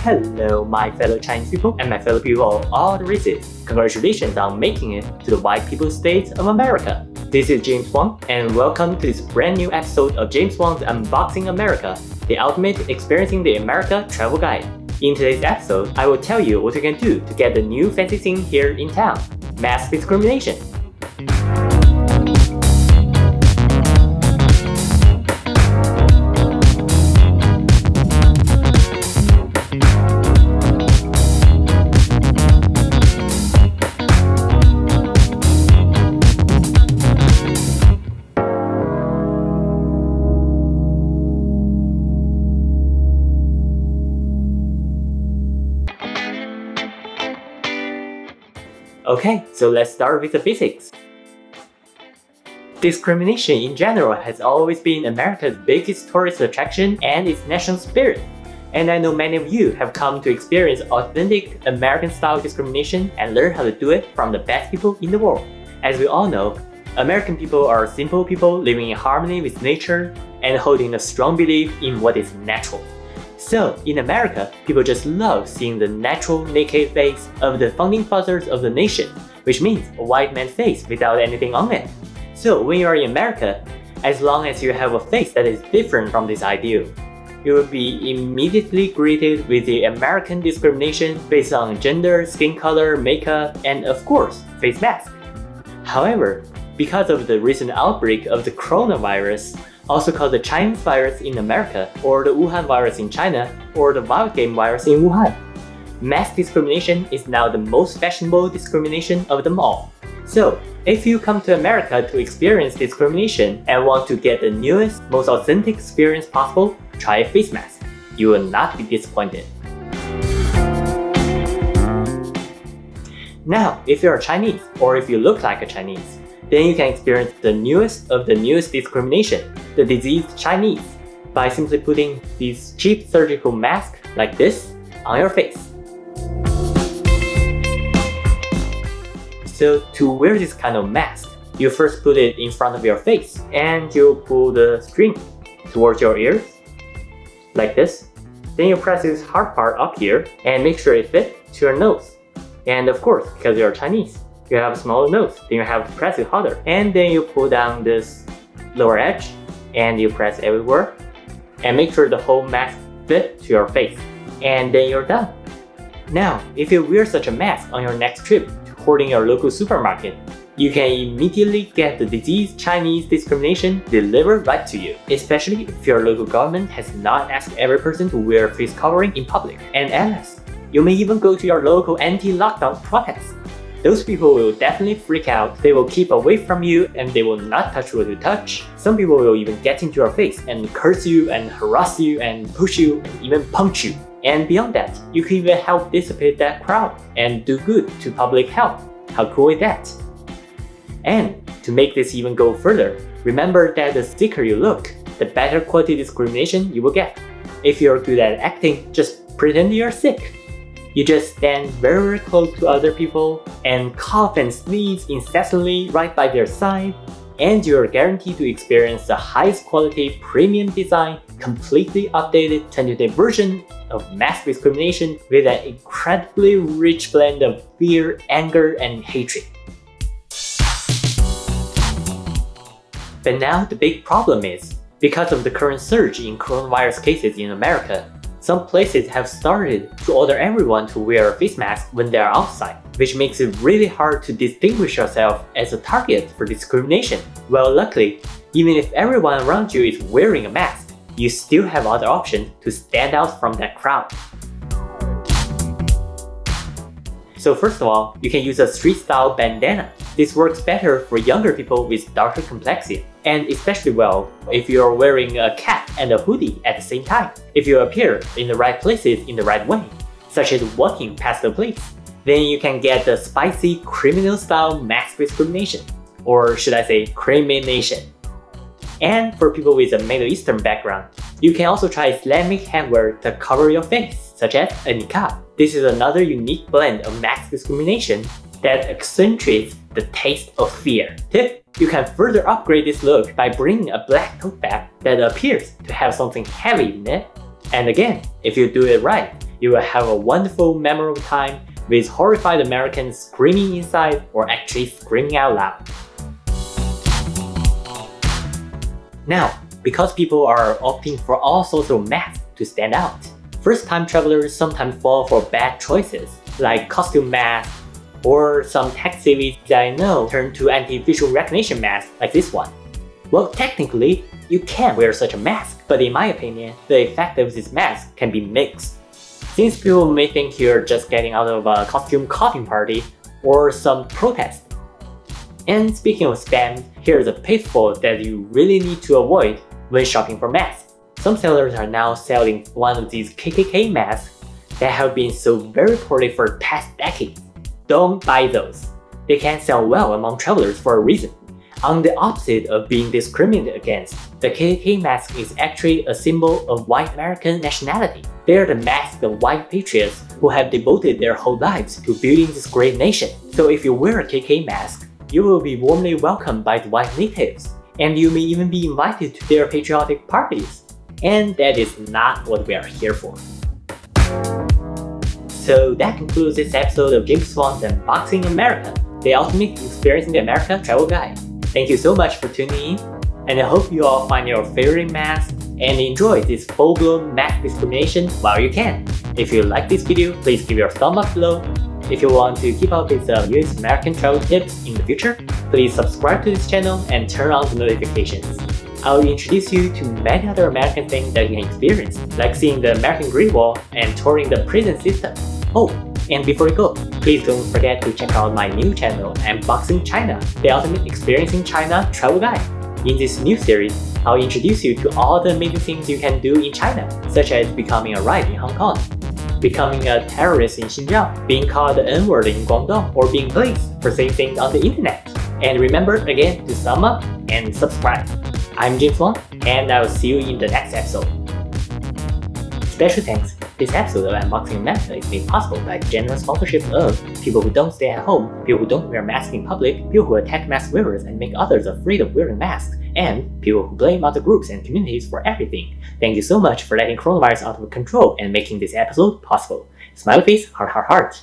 Hello my fellow Chinese people and my fellow people of all the races. Congratulations on making it to the White People's State of America. This is James Wong and welcome to this brand new episode of James Wang's Unboxing America, the ultimate experiencing the America travel guide. In today's episode, I will tell you what you can do to get the new fancy thing here in town: mass discrimination. Okay, so let's start with the basics. Discrimination in general has always been America's biggest tourist attraction and its national spirit. And I know many of you have come to experience authentic American-style discrimination and learn how to do it from the best people in the world. As we all know, American people are simple people living in harmony with nature and holding a strong belief in what is natural. So, in America, people just love seeing the natural naked face of the founding fathers of the nation, which means a white man's face without anything on it. So, when you are in America, as long as you have a face that is different from this ideal, you will be immediately greeted with the American discrimination based on gender, skin color, makeup, and of course, face mask. However, because of the recent outbreak of the coronavirus, also called the Chinese virus in America, or the Wuhan virus in China, or the wild game virus in Wuhan, mass discrimination is now the most fashionable discrimination of them all. So, if you come to America to experience discrimination and want to get the newest, most authentic experience possible, try a face mask. You will not be disappointed. Now, if you are Chinese, or if you look like a Chinese, then you can experience the newest of the newest discrimination, the diseased Chinese, by simply putting these cheap surgical masks like this on your face. So to wear this kind of mask, you first put it in front of your face and you pull the string towards your ears like this. Then you press this hard part up here and make sure it fits to your nose. And of course, because you're Chinese, you have a smaller nose, then you have to press it harder. And then you pull down this lower edge and you press everywhere and make sure the whole mask fits to your face, and then you're done. Now, if you wear such a mask on your next trip to hoarding your local supermarket, you can immediately get the diseased Chinese discrimination delivered right to you, especially if your local government has not asked every person to wear face covering in public. And alas, you may even go to your local anti-lockdown protest. Those people will definitely freak out, they will keep away from you and they will not touch what you touch. Some people will even get into your face and curse you and harass you and push you and even punch you. And beyond that, you can even help dissipate that crowd and do good to public health. How cool is that? And to make this even go further, remember that the sicker you look, the better quality discrimination you will get. If you're good at acting, just pretend you're sick. You just stand very close to other people and cough and sneeze incessantly right by their side, and you're guaranteed to experience the highest quality premium design, completely updated 2020 version of mass discrimination with an incredibly rich blend of fear, anger, and hatred. But now the big problem is, because of the current surge in coronavirus cases in America, some places have started to order everyone to wear a face mask when they are outside, which makes it really hard to distinguish yourself as a target for discrimination. Well, luckily, even if everyone around you is wearing a mask, you still have other options to stand out from that crowd. So first of all, you can use a street-style bandana. This works better for younger people with darker complexion, and especially well if you are wearing a cap and a hoodie at the same time. If you appear in the right places in the right way, such as walking past the police, then you can get the spicy criminal-style mask discrimination, or should I say crimination. And for people with a Middle Eastern background, you can also try Islamic headwear to cover your face, such as a niqab. This is another unique blend of mask discrimination that accentuates the taste of fear. Tip: you can further upgrade this look by bringing a black tote bag that appears to have something heavy in it. And again, if you do it right, you will have a wonderful, memorable time with horrified Americans screaming inside or actually screaming out loud. Now, because people are opting for all sorts of masks to stand out, first-time travelers sometimes fall for bad choices like costume masks, or some tech savvy that I know turn to anti-visual recognition masks like this one. Well, technically, you can wear such a mask, but in my opinion, the effect of this mask can be mixed. Since people may think you're just getting out of a costume coffee party or some protest. And speaking of spam, here's a pitfall that you really need to avoid when shopping for masks. Some sellers are now selling one of these KKK masks that have been so very poorly for the past decades. Don't buy those. They can sell well among travelers for a reason. On the opposite of being discriminated against, the KKK mask is actually a symbol of white American nationality. They are the masks of white patriots who have devoted their whole lives to building this great nation. So if you wear a KKK mask, you will be warmly welcomed by the white natives, and you may even be invited to their patriotic parties. And that is not what we are here for. So that concludes this episode of James Wang's Unboxing America, the ultimate experience in the America travel guide. Thank you so much for tuning in, and I hope you all find your favorite mask and enjoy this full-blown mask discrimination while you can. If you like this video, please give your thumb up below. If you want to keep up with the US American travel tips in the future, please subscribe to this channel and turn on the notifications. I'll introduce you to many other American things that you can experience, like seeing the American Great Wall and touring the prison system. Oh, and before you go, please don't forget to check out my new channel, Unboxing China, the ultimate experience in China travel guide. In this new series, I'll introduce you to all the amazing things you can do in China, such as becoming a right in Hong Kong, becoming a terrorist in Xinjiang, being called the N-word in Guangdong, or being blazed for saying things on the internet. And remember again to thumb up and subscribe. I'm James Wong, and I will see you in the next episode. Special thanks, this episode of Unboxing America is made possible by generous sponsorship of people who don't stay at home, people who don't wear masks in public, people who attack mask wearers and make others afraid of wearing masks, and people who blame other groups and communities for everything. Thank you so much for letting coronavirus out of control and making this episode possible. Smiley face, heart, heart, heart.